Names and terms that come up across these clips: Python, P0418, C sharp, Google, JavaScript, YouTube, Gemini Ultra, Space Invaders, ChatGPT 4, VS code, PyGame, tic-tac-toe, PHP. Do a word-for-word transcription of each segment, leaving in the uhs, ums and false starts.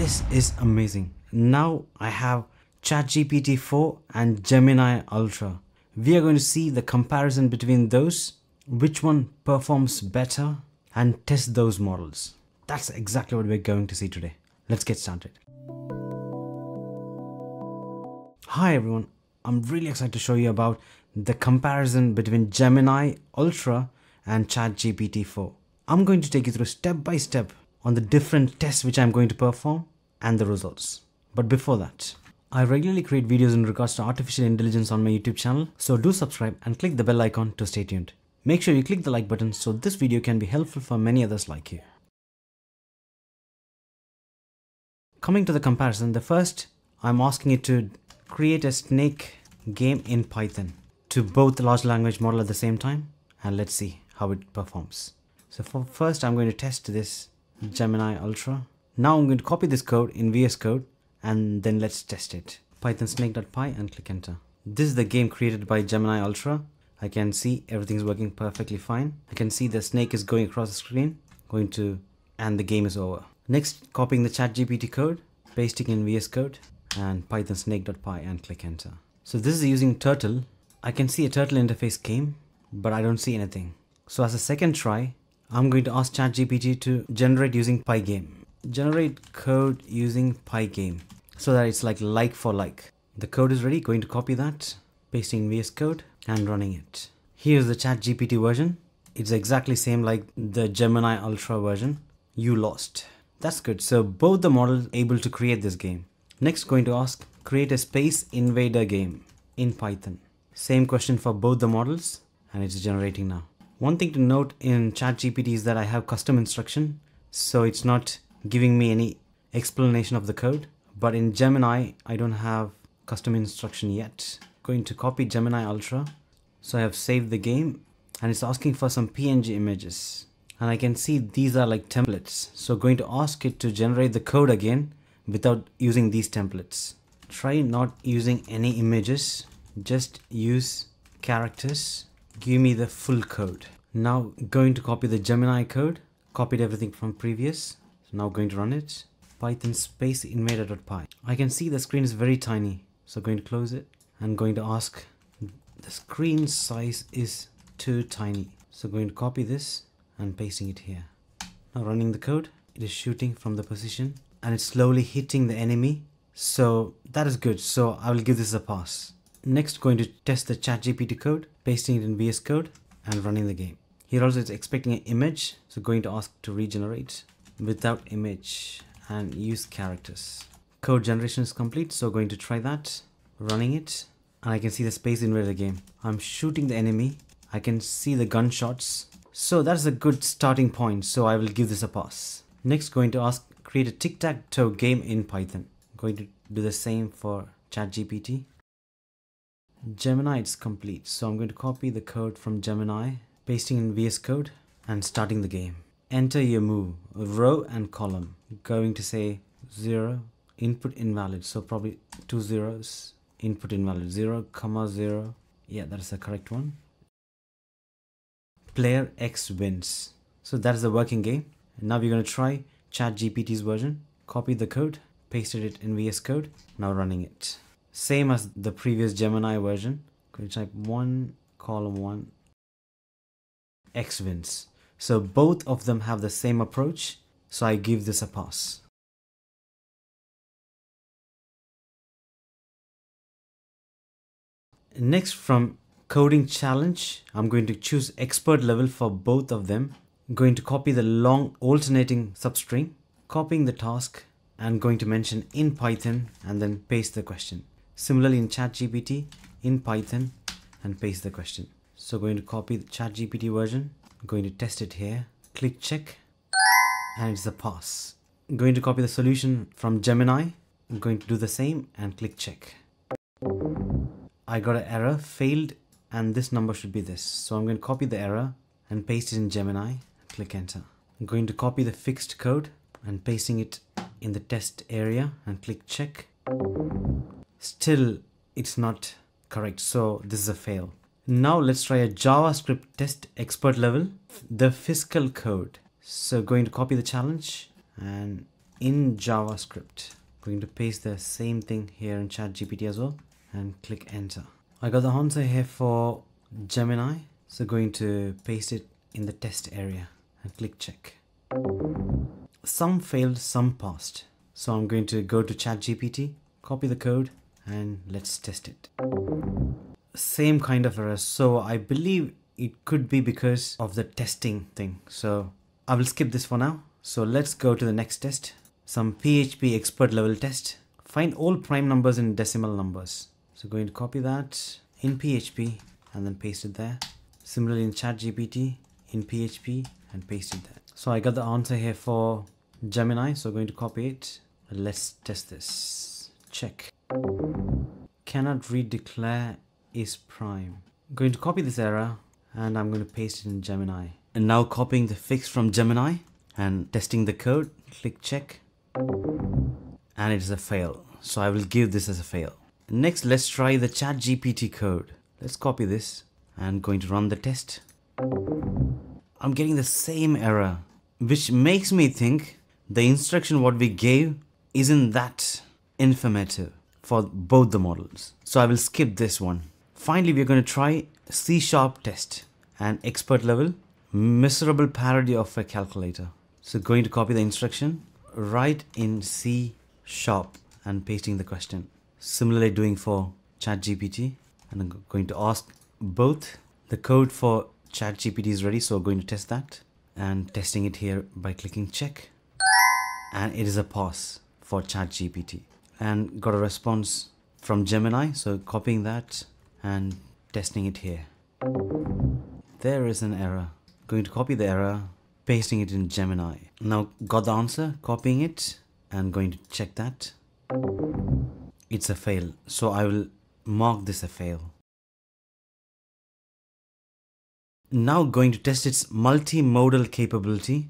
This is amazing. Now I have ChatGPT four and Gemini Ultra. We are going to see the comparison between those, which one performs better, and test those models. That's exactly what we're going to see today. Let's get started. Hi everyone, I'm really excited to show you about the comparison between Gemini Ultra and ChatGPT four. I'm going to take you through step by step on the different tests which I'm going to perform and the results. But before that, I regularly create videos in regards to artificial intelligence on my YouTube channel, so do subscribe and click the bell icon to stay tuned. Make sure you click the like button so this video can be helpful for many others like you. Coming to the comparison, the first, I'm asking it to create a snake game in Python to both large language model at the same time, and let's see how it performs. So for first, I'm going to test this Gemini Ultra. Now I'm going to copy this code in V S code. And then let's test it. Python snake.py and click enter. This is the game created by Gemini Ultra. I can see everything's working perfectly fine. I can see the snake is going across the screen, going to, and the game is over. Next, copying the ChatGPT code, pasting in V S code and Python snake.py and click enter. So this is using turtle. I can see a turtle interface game, but I don't see anything. So as a second try, I'm going to ask ChatGPT to generate using PyGame. Generate code using PyGame so that it's like like for like. The code is ready, going to copy that, pasting in V S code and running it. Here's the ChatGPT version. It's exactly same like the Gemini Ultra version. You lost. That's good. So both the models able to create this game. Next, going to ask, create a Space Invader game in Python. Same question for both the models and it's generating now. One thing to note in ChatGPT is that I have custom instruction, so it's not giving me any explanation of the code, but in Gemini I don't have custom instruction yet. Going to copy Gemini Ultra, so I have saved the game and it's asking for some P N G images, and I can see these are like templates, so going to ask it to generate the code again without using these templates. Try not using any images, just use characters. Give me the full code. Now going to copy the Gemini code, copied everything from previous. Now going to run it, Python space invader.py. I can see the screen is very tiny, so going to close it and going to ask, the screen size is too tiny. So going to copy this and pasting it here. Now running the code, it is shooting from the position and it's slowly hitting the enemy. So that is good, so I will give this a pass. Next, going to test the ChatGPT code, pasting it in V S code and running the game. Here also it's expecting an image, so going to ask to regenerate without image and use characters. Code generation is complete, so going to try that, running it, and I can see the Space Invader game. I'm shooting the enemy, I can see the gunshots, so that's a good starting point, so I will give this a pass. Next, going to ask, create a tic-tac-toe game in Python. I'm going to do the same for ChatGPT. Gemini is complete, so I'm going to copy the code from Gemini, pasting in V S code and starting the game. Enter your move, row and column. Going to say zero, input invalid. So probably two zeros, input invalid, zero comma zero. Yeah, that is the correct one. Player X wins. So that is the working game. And now we're going to try ChatGPT's version. Copy the code, pasted it in V S code. Now running it. Same as the previous Gemini version. Going to type one, column one, X wins. So both of them have the same approach, so I give this a pass. Next, from coding challenge, I'm going to choose expert level for both of them. I'm going to copy the long alternating substring, copying the task and going to mention in Python and then paste the question. Similarly in ChatGPT, in Python and paste the question. So going to copy the ChatGPT version. I'm going to test it here, click check, and it's a pass. I'm going to copy the solution from Gemini. I'm going to do the same and click check. I got an error, failed, and this number should be this. So I'm going to copy the error and paste it in Gemini, click enter. I'm going to copy the fixed code and pasting it in the test area and click check. Still, it's not correct, so this is a fail. Now let's try a JavaScript test expert level, the fiscal code. So going to copy the challenge and in JavaScript. I'm going to paste the same thing here in ChatGPT as well and click enter. I got the answer here for Gemini. So going to paste it in the test area and click check. Some failed, some passed. So I'm going to go to ChatGPT, copy the code, and let's test it. Same kind of error. So I believe it could be because of the testing thing. So I will skip this for now. So let's go to the next test. Some P H P expert level test. Find all prime numbers in decimal numbers. So going to copy that in P H P and then paste it there. Similarly in ChatGPT, in P H P and paste it there. So I got the answer here for Gemini. So going to copy it. Let's test this. Check. Cannot redeclare is prime. I'm going to copy this error and I'm going to paste it in Gemini. And now copying the fix from Gemini and testing the code. Click check. And it is a fail. So I will give this as a fail. Next, let's try the ChatGPT code. Let's copy this and going to run the test. I'm getting the same error, which makes me think the instruction what we gave isn't that informative for both the models. So I will skip this one. Finally, we're going to try C sharp test and expert level miserable parody of a calculator. So going to copy the instruction, write in C sharp and pasting the question. Similarly doing for ChatGPT, and I'm going to ask both. The code for ChatGPT is ready, so we're going to test that and testing it here by clicking check. And it is a pass for ChatGPT and got a response from Gemini. So copying that and testing it here. There is an error. Going to copy the error, pasting it in Gemini. Now got the answer, copying it and going to check that. It's a fail. So I will mark this a fail. Now going to test its multimodal capability.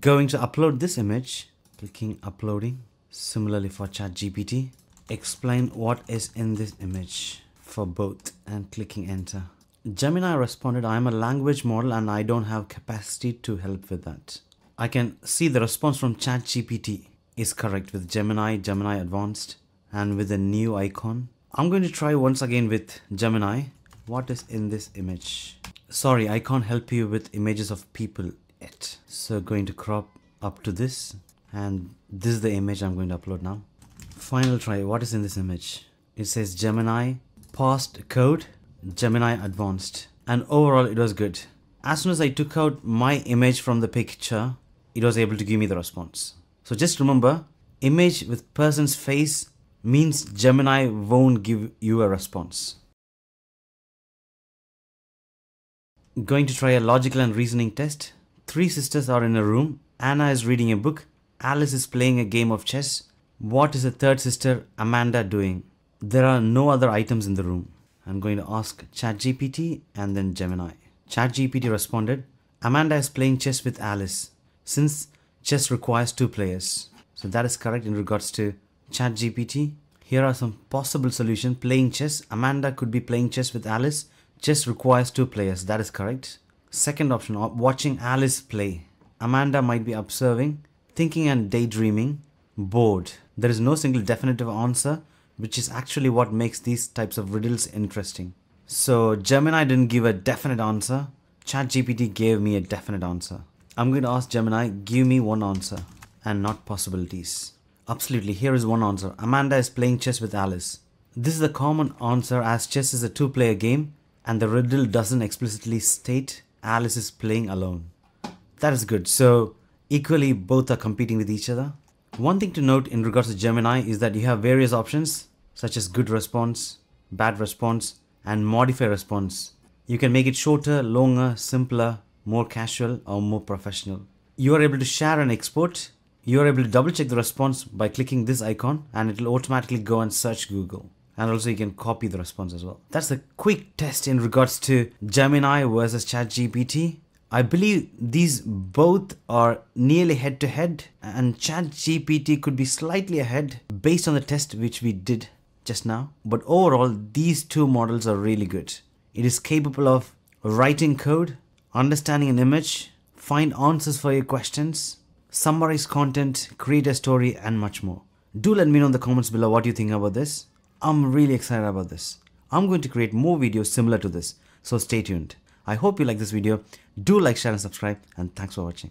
Going to upload this image, clicking uploading. Similarly for ChatGPT, explain what is in this image for both and clicking enter. Gemini responded, I am a language model and I don't have capacity to help with that. I can see the response from ChatGPT is correct with Gemini, Gemini Advanced and with a new icon. I'm going to try once again with Gemini. What is in this image? Sorry, I can't help you with images of people yet. So going to crop up to this. And this is the image I'm going to upload now. Final try, what is in this image? It says Gemini passed code, Gemini Advanced. And overall it was good. As soon as I took out my image from the picture, it was able to give me the response. So just remember, image with person's face means Gemini won't give you a response. Going to try a logical and reasoning test. Three sisters are in a room. Anna is reading a book. Alice is playing a game of chess. What is the third sister, Amanda, doing? There are no other items in the room. I'm going to ask ChatGPT and then Gemini. ChatGPT responded, Amanda is playing chess with Alice, since chess requires two players. So that is correct in regards to ChatGPT. Here are some possible solutions. Playing chess, Amanda could be playing chess with Alice. Chess requires two players. That is correct. Second option, watching Alice play. Amanda might be observing, thinking and daydreaming, bored. There is no single definitive answer, which is actually what makes these types of riddles interesting. So Gemini didn't give a definite answer. ChatGPT gave me a definite answer. I'm going to ask Gemini, give me one answer and not possibilities. Absolutely, here is one answer. Amanda is playing chess with Alice. This is a common answer as chess is a two-player game and the riddle doesn't explicitly state Alice is playing alone. That is good. So equally, both are competing with each other. One thing to note in regards to Gemini is that you have various options such as good response, bad response and modify response. You can make it shorter, longer, simpler, more casual or more professional. You are able to share and export. You are able to double check the response by clicking this icon and it will automatically go and search Google. And also you can copy the response as well. That's a quick test in regards to Gemini versus ChatGPT. I believe these both are nearly head to head and ChatGPT could be slightly ahead based on the test which we did just now. But overall, these two models are really good. It is capable of writing code, understanding an image, find answers for your questions, summarize content, create a story, and much more. Do let me know in the comments below what you think about this. I'm really excited about this. I'm going to create more videos similar to this, so stay tuned. I hope you like this video. Do like, share, and subscribe, and thanks for watching.